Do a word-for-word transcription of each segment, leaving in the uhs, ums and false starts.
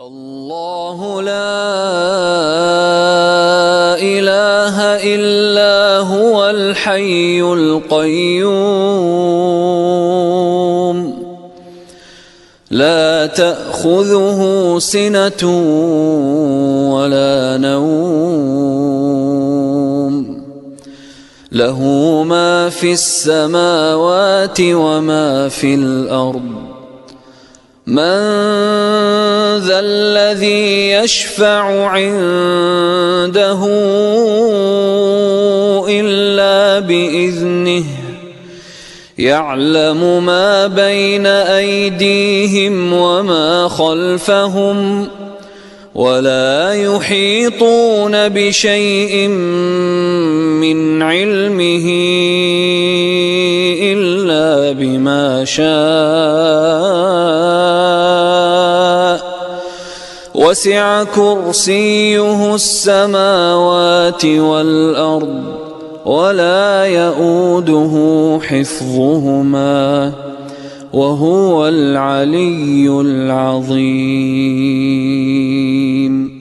الله لا إله إلا هو الحي القيوم لا تأخذه سنة ولا نوم له ما في السماوات وما في الأرض من ذا الذي يشفع عنده إلا بإذنه يعلم ما بين أيديهم وما خلفهم ولا يحيطون بشيء من علمه إلا بما شاء وسع كرسيه السماوات والأرض ولا يؤوده حفظهما وهو العلي العظيم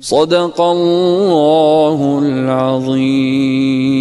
صدق الله العظيم.